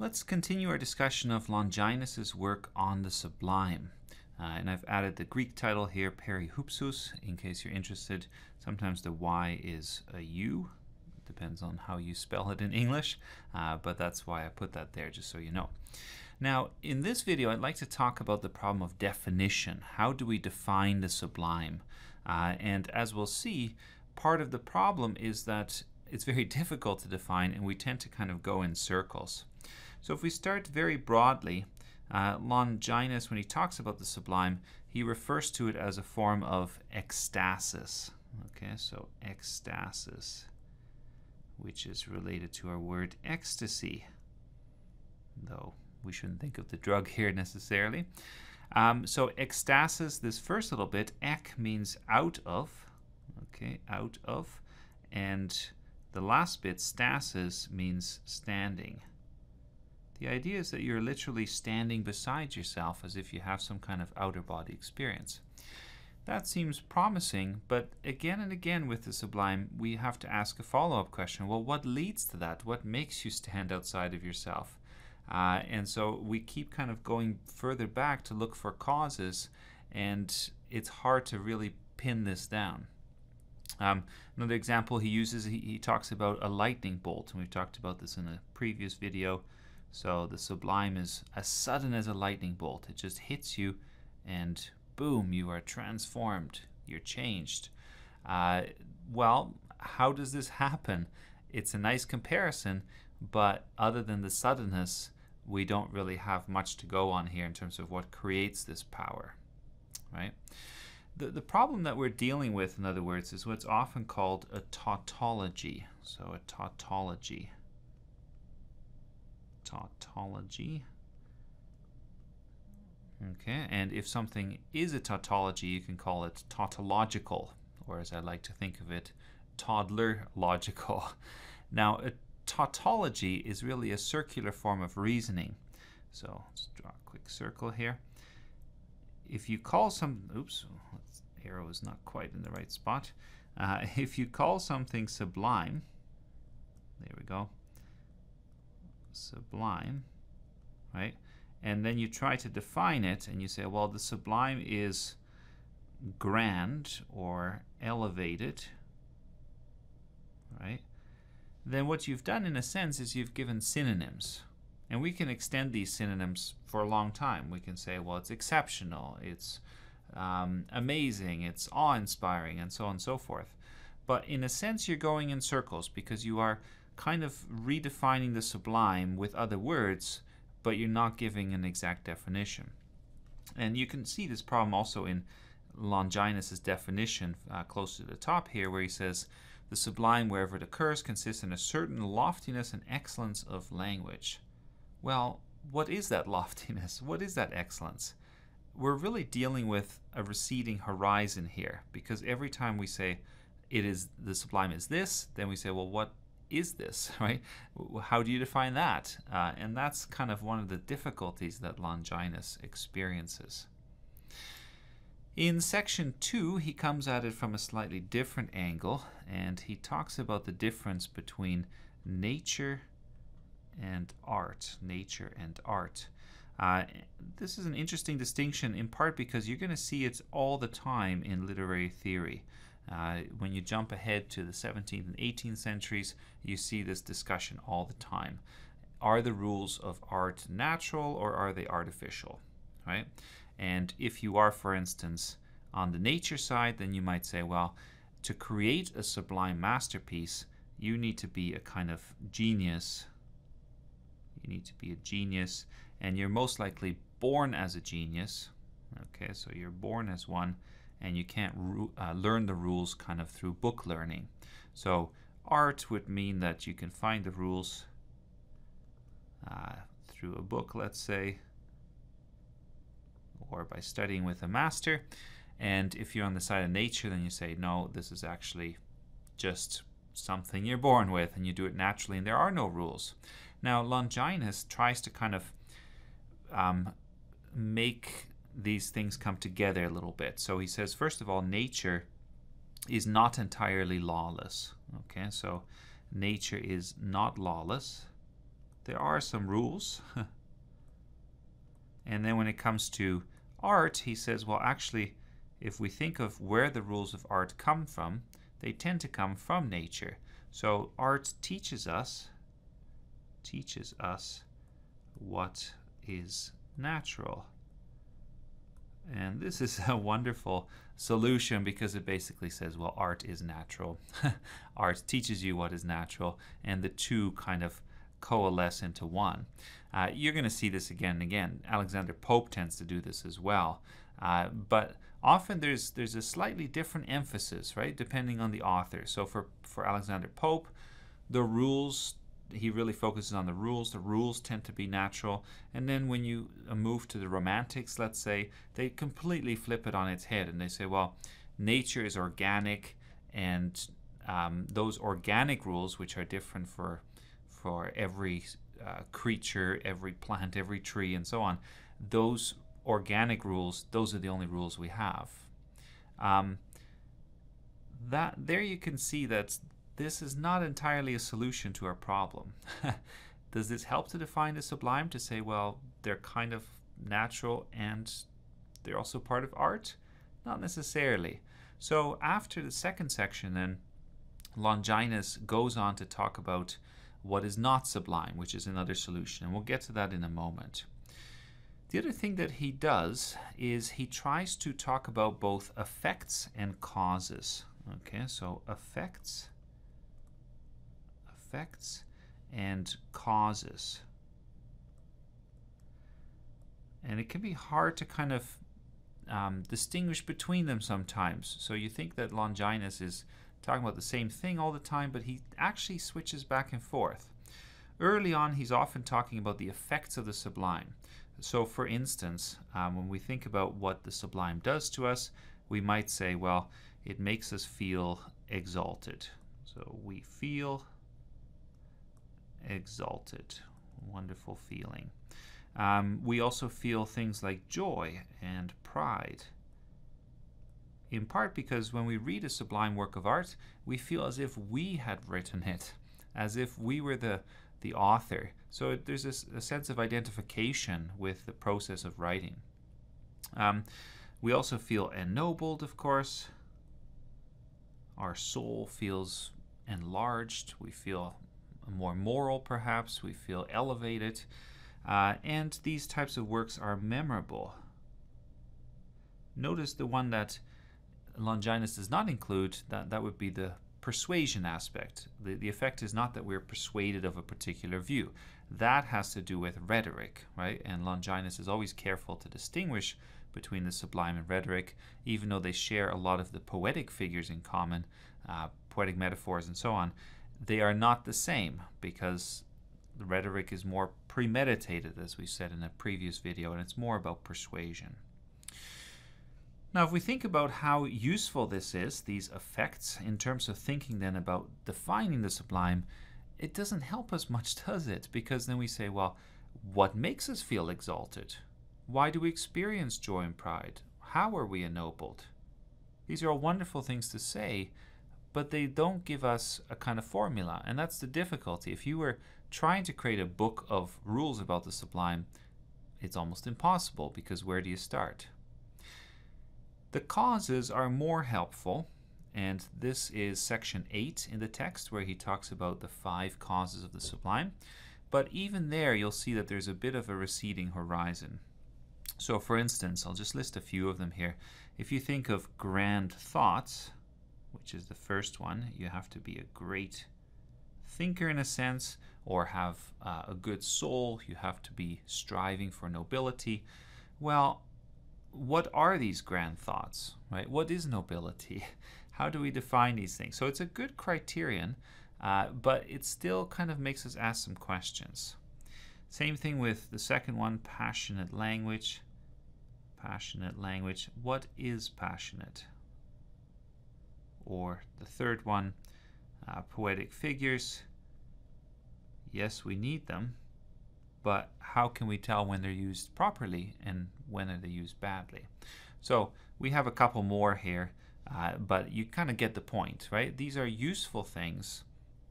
Let's continue our discussion of Longinus's work on the sublime. And I've added the Greek title here, Peri Hupsous, in case you're interested. Sometimes the Y is a U. It depends on how you spell it in English, but that's why I put that there, just so you know. Now, in this video, I'd like to talk about the problem of definition. How do we define the sublime? And as we'll see, part of the problem is that it's very difficult to define, and we tend to kind of go in circles. So if we start very broadly, Longinus, when he talks about the sublime, he refers to it as a form of ecstasis. Okay, so ecstasis, which is related to our word ecstasy, though we shouldn't think of the drug here necessarily. So ecstasis, this first little bit, ek means out of, okay, out of, and the last bit, stasis, means standing. The idea is that you're literally standing beside yourself as if you have some kind of outer body experience. That seems promising, but again and again with the sublime, we have to ask a follow-up question. Well, what leads to that? What makes you stand outside of yourself? And so we keep kind of going further back to look for causes, and it's hard to really pin this down. Another example he uses, he talks about a lightning bolt, and we've talked about this in a previous video. So the sublime is as sudden as a lightning bolt. It just hits you and boom, you are transformed, you're changed. Well, how does this happen? It's a nice comparison, but other than the suddenness, we don't really have much to go on here in terms of what creates this power, right? The problem that we're dealing with, in other words, is what's often called a tautology. So a tautology. Tautology. Okay, and if something is a tautology, you can call it tautological, or as I like to think of it, toddler logical. Now, a tautology is really a circular form of reasoning. So let's draw a quick circle here. If you call some, oops, arrow is not quite in the right spot. If you call something sublime, there we go, sublime, right? And then you try to define it and you say, well, the sublime is grand or elevated, right? Then what you've done in a sense is you've given synonyms. And we can extend these synonyms for a long time. We can say, well, it's exceptional, it's amazing, it's awe-inspiring, and so on and so forth. But in a sense, you're going in circles because you are kind of redefining the sublime with other words, but you're not giving an exact definition. And you can see this problem also in Longinus's definition close to the top here, where he says, the sublime, wherever it occurs, consists in a certain loftiness and excellence of language. Well, what is that loftiness? What is that excellence? We're really dealing with a receding horizon here, because every time we say it is the sublime is this, then we say, well, what is this, right? How do you define that? And that's kind of one of the difficulties that Longinus experiences. In section 2, he comes at it from a slightly different angle, and he talks about the difference between nature and art, nature and art. This is an interesting distinction, in part because you're going to see it all the time in literary theory. When you jump ahead to the 17th and 18th centuries, you see this discussion all the time. Are the rules of art natural or are they artificial, right? And if you are, for instance, on the nature side, then you might say, well, to create a sublime masterpiece, you need to be a kind of genius. You need to be a genius, and you're most likely born as a genius. Okay, so you're born as one, and you can't learn the rules kind of through book learning. So art would mean that you can find the rules through a book, let's say, or by studying with a master. And if you're on the side of nature, then you say, no, this is actually just something you're born with, and you do it naturally, and there are no rules. Now, Longinus tries to kind of make these things come together a little bit. So he says, first of all, nature is not entirely lawless. Okay, so nature is not lawless, there are some rules. And then when it comes to art, he says, well, actually, if we think of where the rules of art come from, they tend to come from nature. So art teaches us what is natural. And this is a wonderful solution because it basically says, well, art is natural. Art teaches you what is natural, and the two kind of coalesce into one. You're going to see this again and again. Alexander Pope tends to do this as well. But often there's a slightly different emphasis, right, depending on the author. So for Alexander Pope, the rules, he really focuses on the rules. The rules tend to be natural. And then when you move to the Romantics, let's say, they completely flip it on its head and they say, well, nature is organic, and those organic rules, which are different for every creature, every plant, every tree, and so on, those organic rules, those are the only rules we have. That there you can see that this is not entirely a solution to our problem. Does this help to define the sublime, to say, well, they're kind of natural and they're also part of art? Not necessarily. So after the second section, then, Longinus goes on to talk about what is not sublime, which is another solution, and we'll get to that in a moment. The other thing that he does is he tries to talk about both effects and causes. Okay, so effects and causes. And it can be hard to kind of distinguish between them sometimes. So you think that Longinus is talking about the same thing all the time, but he actually switches back and forth. Early on, he's often talking about the effects of the sublime. So for instance, when we think about what the sublime does to us, we might say, well, it makes us feel exalted. So we feel exalted, wonderful feeling. We also feel things like joy and pride, in part because when we read a sublime work of art, we feel as if we had written it, as if we were the author. So there's a sense of identification with the process of writing. We also feel ennobled, of course. Our soul feels enlarged. We feel more moral, perhaps. We feel elevated. And these types of works are memorable. Notice the one that Longinus does not include, that would be the persuasion aspect. The effect is not that we're persuaded of a particular view. That has to do with rhetoric, right? And Longinus is always careful to distinguish between the sublime and rhetoric, even though they share a lot of the poetic figures in common, poetic metaphors and so on. They are not the same, because the rhetoric is more premeditated, as we said in a previous video, and it's more about persuasion. Now, if we think about how useful this is, these effects, in terms of thinking then about defining the sublime, it doesn't help us much, does it? Because then we say, well, what makes us feel exalted? Why do we experience joy and pride? How are we ennobled? These are all wonderful things to say, but they don't give us a kind of formula, and that's the difficulty. If you were trying to create a book of rules about the sublime, it's almost impossible, because where do you start? The causes are more helpful, and this is section 8 in the text, where he talks about the 5 causes of the sublime, but even there you'll see that there's a bit of a receding horizon. So for instance, I'll just list a few of them here. If you think of grand thoughts, which is the first one, you have to be a great thinker in a sense, or have a good soul. You have to be striving for nobility. Well, what are these grand thoughts, right? What is nobility? How do we define these things? So it's a good criterion, but it still kind of makes us ask some questions. Same thing with the second one, passionate language. Passionate language. What is passionate? Or the third one, poetic figures. Yes, we need them, but how can we tell when they're used properly and when are they used badly? So we have a couple more here, but you kind of get the point, right? These are useful things,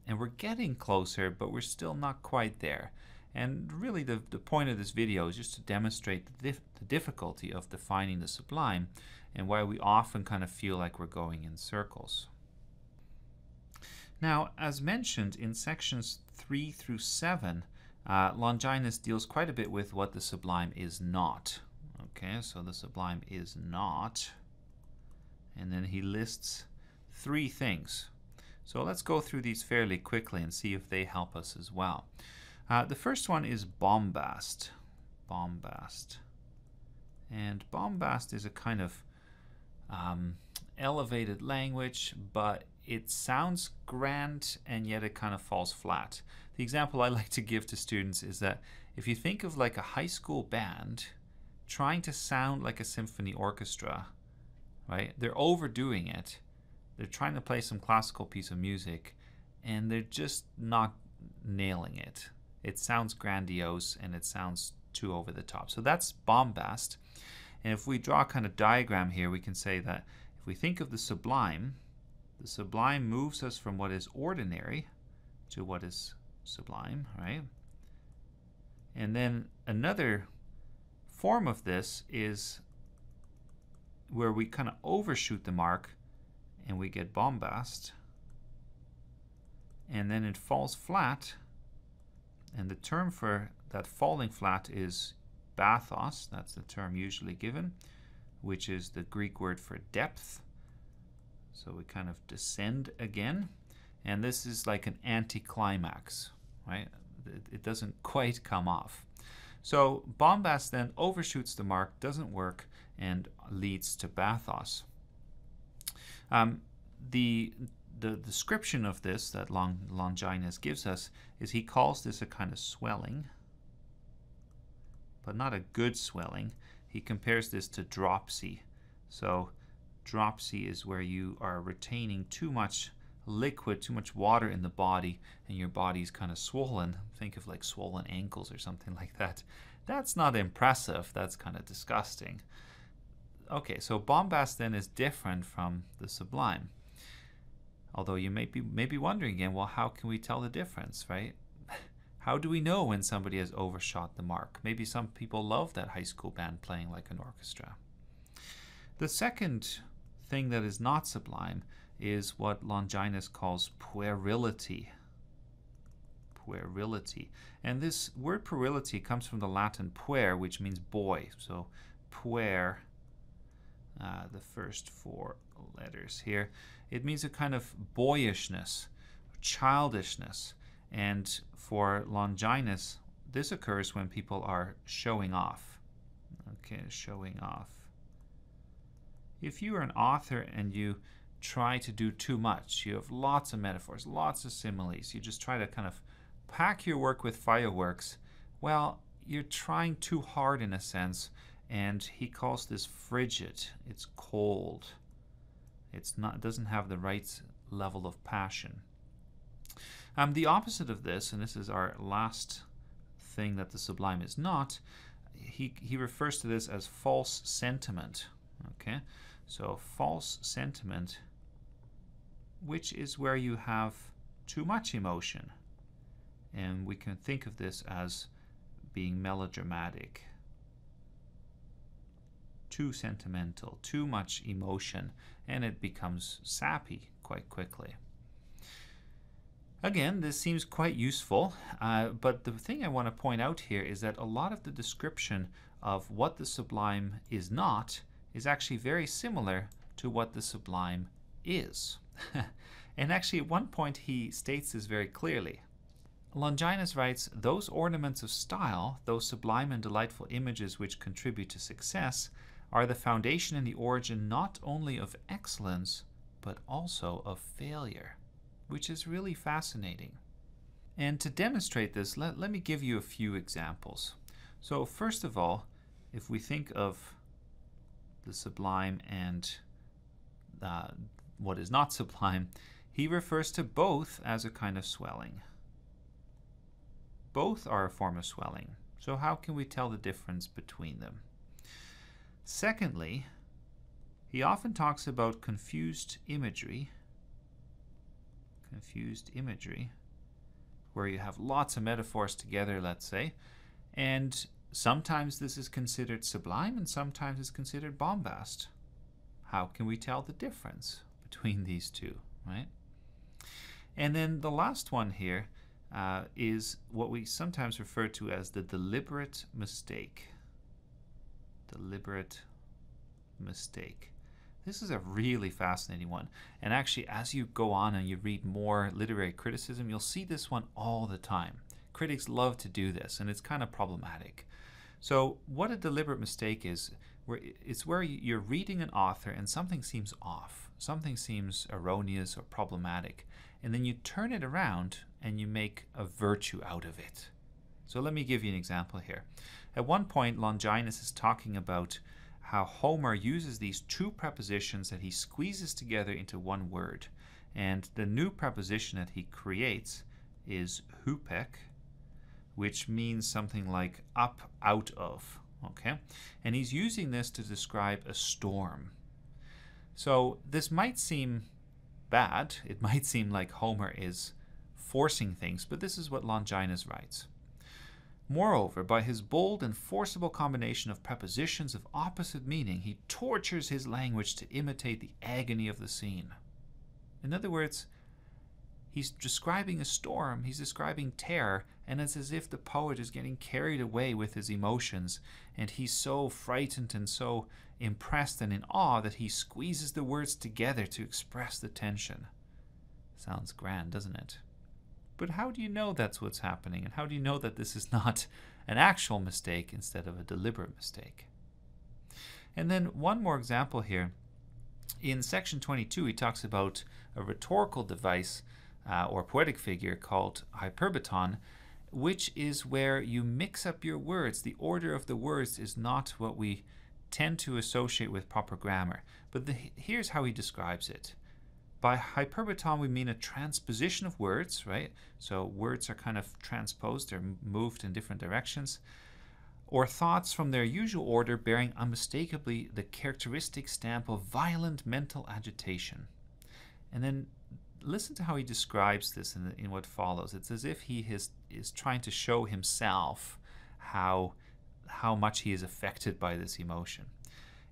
and we're getting closer, but we're still not quite there. And really the point of this video is just to demonstrate the difficulty of defining the sublime and why we often kind of feel like we're going in circles. Now, as mentioned in sections 3 through 7, Longinus deals quite a bit with what the sublime is not. Okay, so the sublime is not, and then he lists 3 things. So let's go through these fairly quickly and see if they help us as well. The first one is bombast. Bombast. And bombast is a kind of elevated language, but it sounds grand and yet it kind of falls flat. The example I like to give to students is that if you think of like a high school band trying to sound like a symphony orchestra, right? They're overdoing it. They're trying to play some classical piece of music and they're just not nailing it. It sounds grandiose and it sounds too over the top. So that's bombast. And if we draw a kind of diagram here, we can say that if we think of the sublime moves us from what is ordinary to what is sublime, right? And then another form of this is where we kind of overshoot the mark and we get bombast, and then it falls flat, and the term for that falling flat is bathos. That's the term usually given, which is the Greek word for depth. So we kind of descend again, and this is like an anticlimax, right? It doesn't quite come off. So bombast then overshoots the mark, doesn't work, and leads to bathos. The description of this that Longinus gives us is he calls this a kind of swelling, but not a good swelling. He compares this to dropsy. So dropsy is where you are retaining too much liquid, too much water in the body, and your body's kind of swollen. Think of like swollen ankles or something like that. That's not impressive. That's kind of disgusting. Okay, so bombast then is different from the sublime. Although you may be wondering again, well, how can we tell the difference, right? How do we know when somebody has overshot the mark? Maybe some people love that high school band playing like an orchestra. The second thing that is not sublime is what Longinus calls puerility. Puerility. And this word puerility comes from the Latin puer, which means boy. So puer, the first 4 letters here, it means a kind of boyishness, childishness. And for Longinus, this occurs when people are showing off. Okay, showing off. If you are an author and you try to do too much, you have lots of metaphors, lots of similes, you just try to kind of pack your work with fireworks, well, you're trying too hard in a sense. And he calls this frigid. It's cold. It's not, doesn't have the right level of passion. The opposite of this, and this is our last thing that the sublime is not, he refers to this as false sentiment. Okay, so false sentiment, which is where you have too much emotion, and we can think of this as being melodramatic. Too sentimental, too much emotion, and it becomes sappy quite quickly. Again, this seems quite useful, but the thing I want to point out here is that a lot of the description of what the sublime is not is actually very similar to what the sublime is. And actually at one point he states this very clearly. Longinus writes, "Those ornaments of style, those sublime and delightful images which contribute to success, are the foundation and the origin not only of excellence, but also of failure," which is really fascinating. And to demonstrate this, let me give you a few examples. So first of all, if we think of the sublime and what is not sublime, he refers to both as a kind of swelling. Both are a form of swelling. So how can we tell the difference between them? Secondly, he often talks about confused imagery where you have lots of metaphors together, let's say, and sometimes this is considered sublime and sometimes it's considered bombast. How can we tell the difference between these two, right? And then the last one here is what we sometimes refer to as the deliberate mistake. Deliberate mistake. This is a really fascinating one. And actually, as you go on and you read more literary criticism, you'll see this one all the time. Critics love to do this, and it's kind of problematic. So what a deliberate mistake is, it's where you're reading an author and something seems off. Something seems erroneous or problematic. And then you turn it around and you make a virtue out of it. So let me give you an example here. At one point, Longinus is talking about how Homer uses these two prepositions that he squeezes together into one word. And the new preposition that he creates is hupek, which means something like up out of, okay? And he's using this to describe a storm. So this might seem bad. It might seem like Homer is forcing things, but this is what Longinus writes. Moreover, by his bold and forcible combination of prepositions of opposite meaning, he tortures his language to imitate the agony of the scene. In other words, he's describing a storm, he's describing terror, and it's as if the poet is getting carried away with his emotions, and he's so frightened and so impressed and in awe that he squeezes the words together to express the tension. Sounds grand, doesn't it? But how do you know that's what's happening? And how do you know that this is not an actual mistake instead of a deliberate mistake? And then one more example here. In section 22, he talks about a rhetorical device or poetic figure called hyperbaton, which is where you mix up your words. The order of the words is not what we tend to associate with proper grammar. But here's how he describes it. By hyperbaton, we mean a transposition of words, right? So words are kind of transposed, they're moved in different directions, or thoughts from their usual order bearing unmistakably the characteristic stamp of violent mental agitation. And then listen to how he describes this in what follows. It's as if he is trying to show himself how much he is affected by this emotion.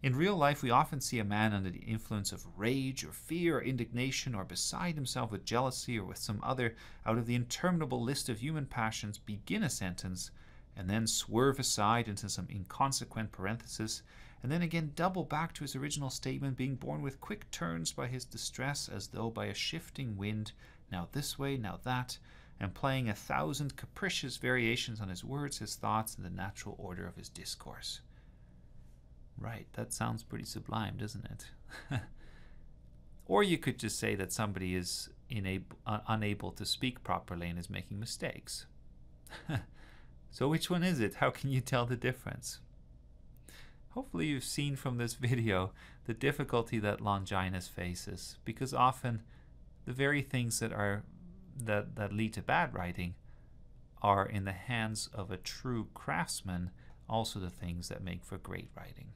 In real life, we often see a man under the influence of rage or fear or indignation or beside himself with jealousy or with some other out of the interminable list of human passions begin a sentence and then swerve aside into some inconsequent parenthesis and then again double back to his original statement, being borne with quick turns by his distress as though by a shifting wind, now this way, now that, and playing 1,000 capricious variations on his words, his thoughts, and the natural order of his discourse. Right, that sounds pretty sublime, doesn't it? Or you could just say that somebody is unable to speak properly and is making mistakes. So which one is it? How can you tell the difference? Hopefully you've seen from this video the difficulty that Longinus faces, because often the very things that lead to bad writing are in the hands of a true craftsman also the things that make for great writing.